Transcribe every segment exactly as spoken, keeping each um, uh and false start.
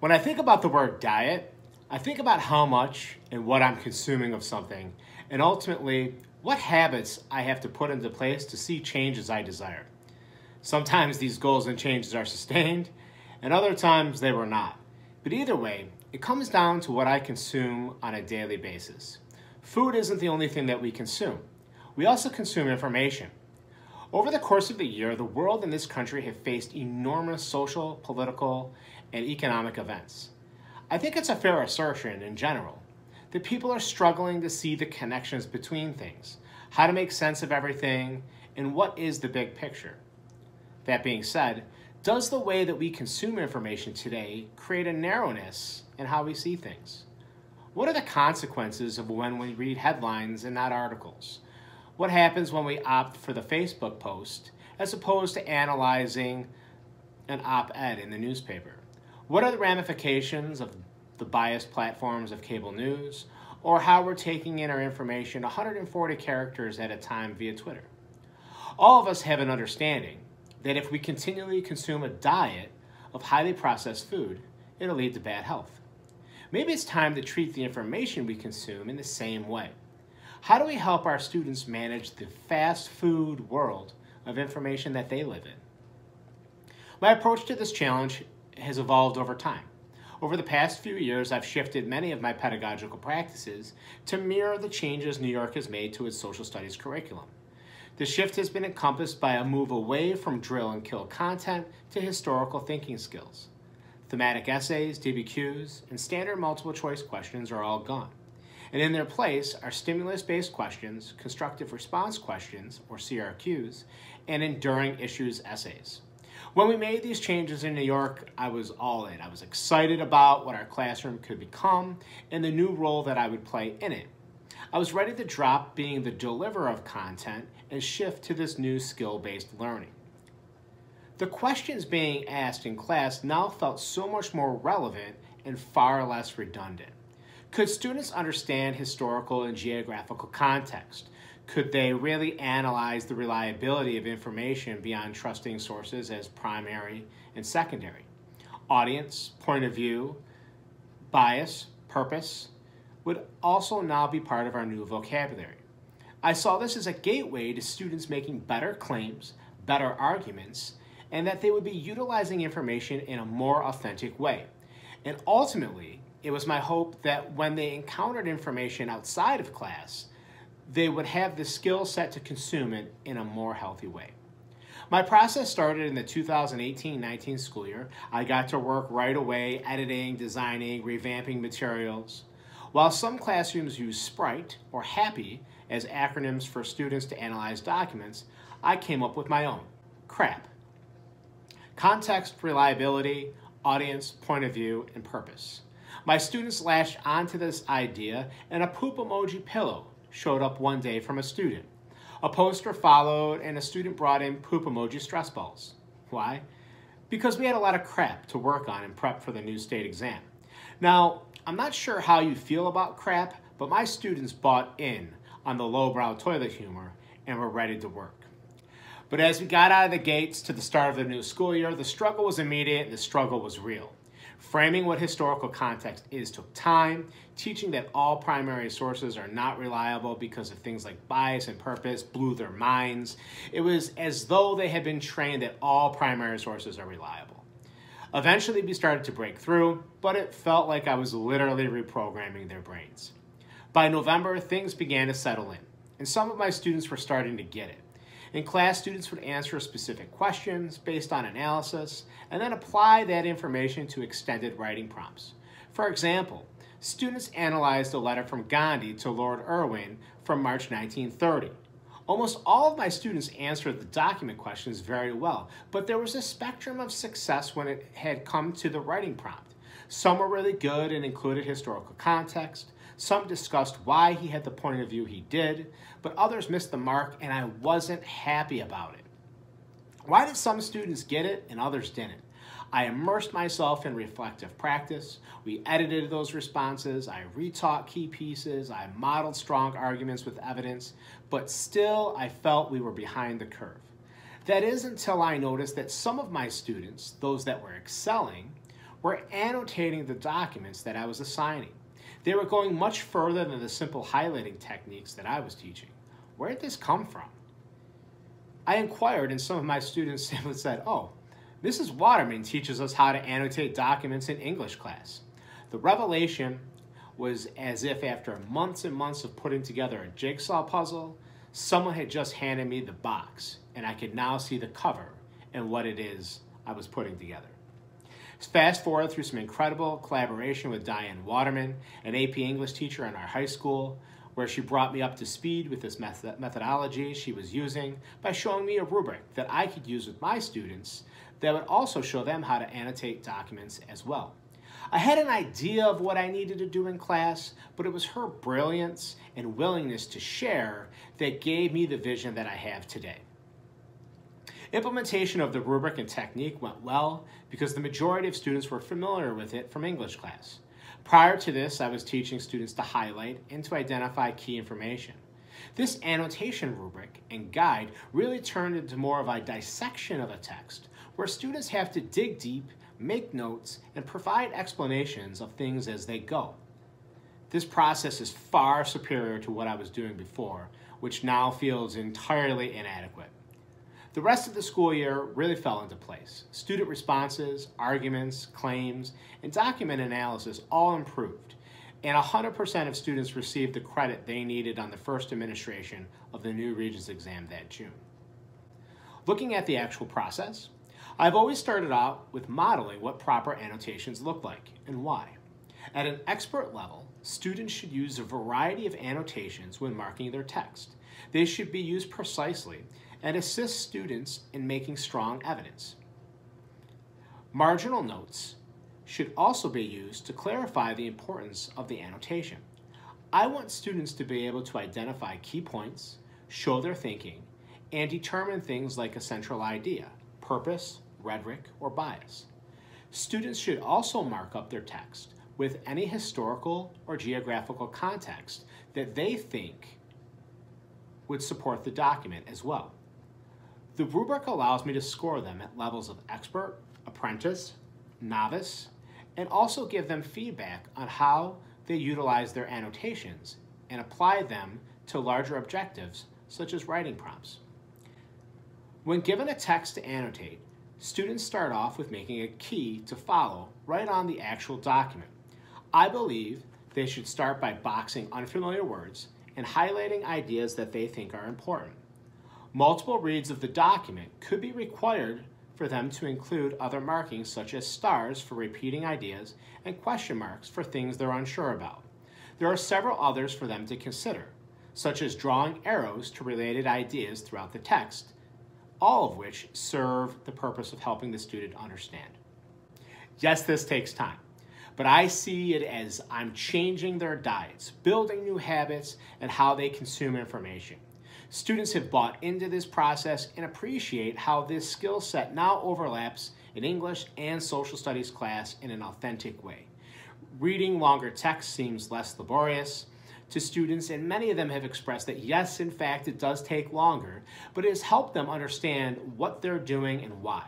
When I think about the word diet, I think about how much and what I'm consuming of something, and ultimately, what habits I have to put into place to see changes I desire. Sometimes these goals and changes are sustained, and other times they were not. But either way, it comes down to what I consume on a daily basis. Food isn't the only thing that we consume. We also consume information. Over the course of the year, the world and this country have faced enormous social, political, and economic events. I think it's a fair assertion in general that people are struggling to see the connections between things, how to make sense of everything, and what is the big picture. That being said, does the way that we consume information today create a narrowness in how we see things? What are the consequences of when we read headlines and not articles? What happens when we opt for the Facebook post as opposed to analyzing an op-ed in the newspaper? What are the ramifications of the biased platforms of cable news, or how we're taking in our information one hundred forty characters at a time via Twitter? All of us have an understanding that if we continually consume a diet of highly processed food, it'll lead to bad health. Maybe it's time to treat the information we consume in the same way. How do we help our students manage the fast food world of information that they live in? My approach to this challenge has evolved over time. Over the past few years, I've shifted many of my pedagogical practices to mirror the changes New York has made to its social studies curriculum. The shift has been encompassed by a move away from drill and kill content to historical thinking skills. Thematic essays, D B Qs, and standard multiple choice questions are all gone. And in their place are stimulus-based questions, constructive response questions, or C R Qs, and enduring issues essays. When we made these changes in New York, I was all in. I was excited about what our classroom could become and the new role that I would play in it. I was ready to drop being the deliverer of content and shift to this new skill-based learning. The questions being asked in class now felt so much more relevant and far less redundant. Could students understand historical and geographical context? Could they really analyze the reliability of information beyond trusting sources as primary and secondary? Audience, point of view, bias, purpose would also now be part of our new vocabulary. I saw this as a gateway to students making better claims, better arguments, and that they would be utilizing information in a more authentic way. And ultimately, it was my hope that when they encountered information outside of class, they would have the skill set to consume it in a more healthy way. My process started in the two thousand eighteen nineteen school year. I got to work right away, editing, designing, revamping materials. While some classrooms use SPRITE or HAPPY as acronyms for students to analyze documents, I came up with my own, CRAPP. Context, reliability, audience, point of view, and purpose. My students latched onto this idea, and a poop emoji pillow showed up one day from a student. A poster followed, and a student brought in poop emoji stress balls. Why? Because we had a lot of crap to work on and prep for the new state exam. Now, I'm not sure how you feel about crap, but my students bought in on the lowbrow toilet humor and were ready to work. But as we got out of the gates to the start of the new school year, the struggle was immediate and the struggle was real. Framing what historical context is took time, teaching that all primary sources are not reliable because of things like bias and purpose blew their minds. It was as though they had been trained that all primary sources are reliable. Eventually, we started to break through, but it felt like I was literally reprogramming their brains. By November, things began to settle in, and some of my students were starting to get it. In class, students would answer specific questions based on analysis and then apply that information to extended writing prompts. For example, students analyzed a letter from Gandhi to Lord Irwin from March nineteen thirty. Almost all of my students answered the document questions very well, but there was a spectrum of success when it had come to the writing prompt. Some were really good and included historical context. Some discussed why he had the point of view he did, but others missed the mark, and I wasn't happy about it. Why did some students get it and others didn't? I immersed myself in reflective practice. We edited those responses. I retaught key pieces. I modeled strong arguments with evidence, but still I felt we were behind the curve. That is until I noticed that some of my students, those that were excelling, were annotating the documents that I was assigning. They were going much further than the simple highlighting techniques that I was teaching. Where did this come from? I inquired, and some of my students said, "Oh, Missus Waterman teaches us how to annotate documents in English class." The revelation was as if after months and months of putting together a jigsaw puzzle, someone had just handed me the box, and I could now see the cover and what it is I was putting together. Fast forward through some incredible collaboration with Diane Waterman, an A P English teacher in our high school, where she brought me up to speed with this method methodology she was using by showing me a rubric that I could use with my students that would also show them how to annotate documents as well. I had an idea of what I needed to do in class, but it was her brilliance and willingness to share that gave me the vision that I have today. Implementation of the rubric and technique went well because the majority of students were familiar with it from English class. Prior to this, I was teaching students to highlight and to identify key information. This annotation rubric and guide really turned into more of a dissection of a text, where students have to dig deep, make notes, and provide explanations of things as they go. This process is far superior to what I was doing before, which now feels entirely inadequate. The rest of the school year really fell into place. Student responses, arguments, claims, and document analysis all improved, and one hundred percent of students received the credit they needed on the first administration of the new Regents exam that June. Looking at the actual process, I've always started out with modeling what proper annotations look like and why. At an expert level, students should use a variety of annotations when marking their text. They should be used precisely and assist students in making strong evidence. Marginal notes should also be used to clarify the importance of the annotation. I want students to be able to identify key points, show their thinking, and determine things like a central idea, purpose, rhetoric, or bias. Students should also mark up their text with any historical or geographical context that they think would support the document as well. The rubric allows me to score them at levels of expert, apprentice, novice, and also give them feedback on how they utilize their annotations and apply them to larger objectives such as writing prompts. When given a text to annotate, students start off with making a key to follow right on the actual document. I believe they should start by boxing unfamiliar words and highlighting ideas that they think are important. Multiple reads of the document could be required for them to include other markings such as stars for repeating ideas and question marks for things they're unsure about. There are several others for them to consider, such as drawing arrows to related ideas throughout the text, all of which serve the purpose of helping the student understand. Yes, this takes time, but I see it as I'm changing their diets, building new habits, and how they consume information. Students have bought into this process and appreciate how this skill set now overlaps in English and social studies class in an authentic way. Reading longer text seems less laborious to students, and many of them have expressed that yes, in fact, it does take longer, but it has helped them understand what they're doing and why.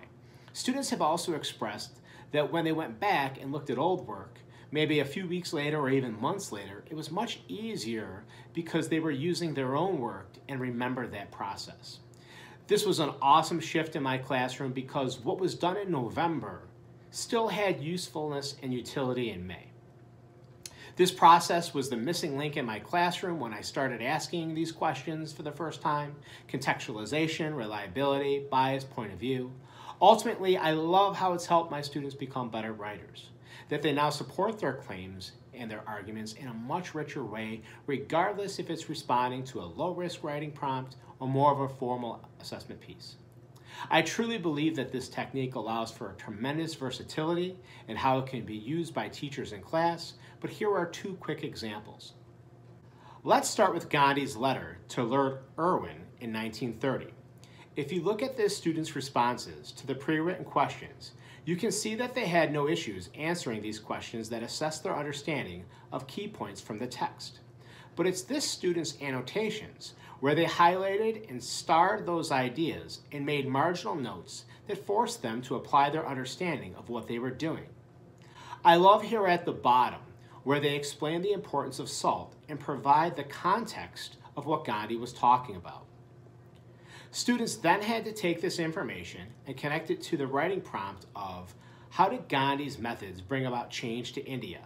Students have also expressed that when they went back and looked at old work, maybe a few weeks later or even months later, it was much easier because they were using their own work and remembered that process. This was an awesome shift in my classroom because what was done in November still had usefulness and utility in May. This process was the missing link in my classroom when I started asking these questions for the first time: contextualization, reliability, bias, point of view. Ultimately, I love how it's helped my students become better writers, that they now support their claims and their arguments in a much richer way, regardless if it's responding to a low-risk writing prompt or more of a formal assessment piece. I truly believe that this technique allows for a tremendous versatility in how it can be used by teachers in class, but here are two quick examples. Let's start with Gandhi's letter to Lord Irwin in nineteen thirty. If you look at this student's responses to the pre-written questions, you can see that they had no issues answering these questions that assess their understanding of key points from the text. But it's this student's annotations where they highlighted and starred those ideas and made marginal notes that forced them to apply their understanding of what they were doing. I love here at the bottom where they explain the importance of salt and provide the context of what Gandhi was talking about. Students then had to take this information and connect it to the writing prompt of how did Gandhi's methods bring about change to India?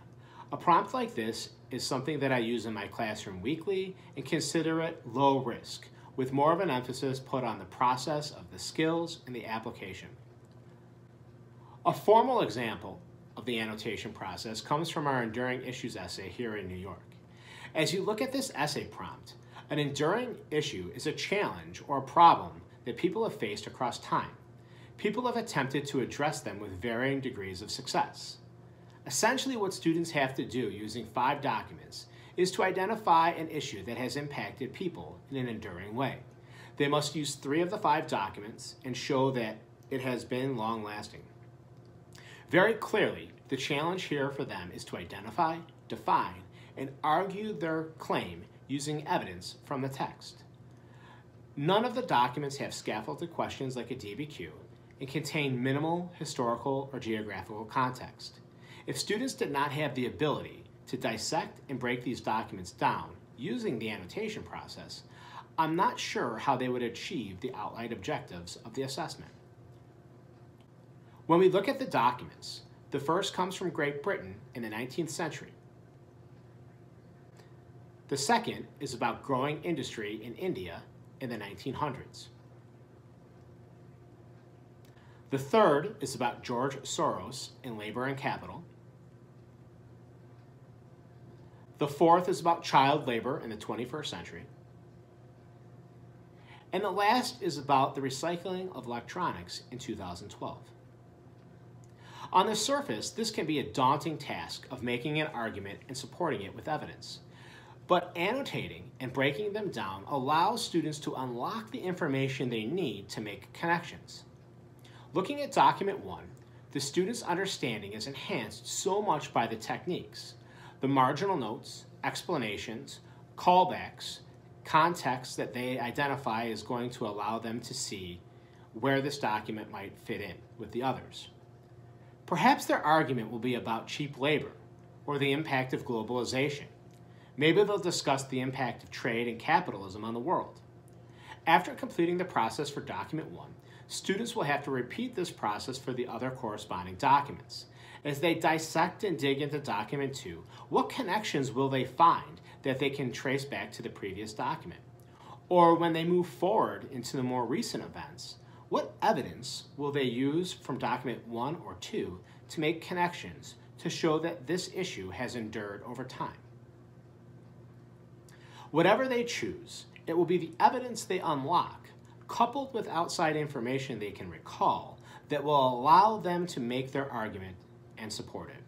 A prompt like this is something that I use in my classroom weekly and consider it low risk, with more of an emphasis put on the process of the skills and the application. A formal example of the annotation process comes from our Enduring Issues essay here in New York. As you look at this essay prompt, an enduring issue is a challenge or a problem that people have faced across time. People have attempted to address them with varying degrees of success. Essentially, what students have to do using five documents is to identify an issue that has impacted people in an enduring way. They must use three of the five documents and show that it has been long-lasting. Very clearly, the challenge here for them is to identify, define, and argue their claim using evidence from the text. None of the documents have scaffolded questions like a D B Q and contain minimal historical or geographical context. If students did not have the ability to dissect and break these documents down using the annotation process, I'm not sure how they would achieve the outlined objectives of the assessment. When we look at the documents, the first comes from Great Britain in the nineteenth century. The second is about growing industry in India in the nineteen hundreds. The third is about George Soros and labor and capital. The fourth is about child labor in the twenty-first century. And the last is about the recycling of electronics in two thousand twelve. On the surface, this can be a daunting task of making an argument and supporting it with evidence. But annotating and breaking them down allows students to unlock the information they need to make connections. Looking at document one, the students' understanding is enhanced so much by the techniques, the marginal notes, explanations, callbacks, context that they identify is going to allow them to see where this document might fit in with the others. Perhaps their argument will be about cheap labor or the impact of globalization. Maybe they'll discuss the impact of trade and capitalism on the world. After completing the process for document one, students will have to repeat this process for the other corresponding documents. As they dissect and dig into document two, what connections will they find that they can trace back to the previous document? Or when they move forward into the more recent events, what evidence will they use from document one or two to make connections to show that this issue has endured over time? Whatever they choose, it will be the evidence they unlock, coupled with outside information they can recall, that will allow them to make their argument and support it.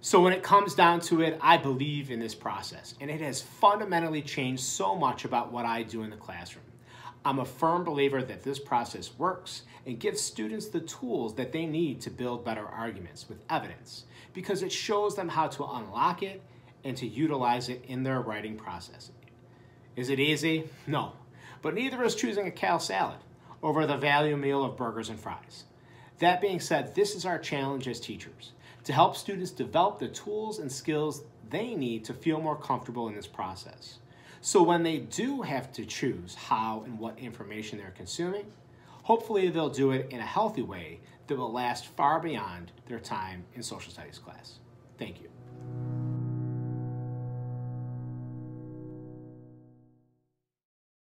So when it comes down to it, I believe in this process, and it has fundamentally changed so much about what I do in the classroom. I'm a firm believer that this process works and gives students the tools that they need to build better arguments with evidence, because it shows them how to unlock it and to utilize it in their writing process. Is it easy? No. But neither is choosing a kale salad over the value meal of burgers and fries. That being said, this is our challenge as teachers, to help students develop the tools and skills they need to feel more comfortable in this process. So when they do have to choose how and what information they're consuming, hopefully they'll do it in a healthy way that will last far beyond their time in social studies class. Thank you.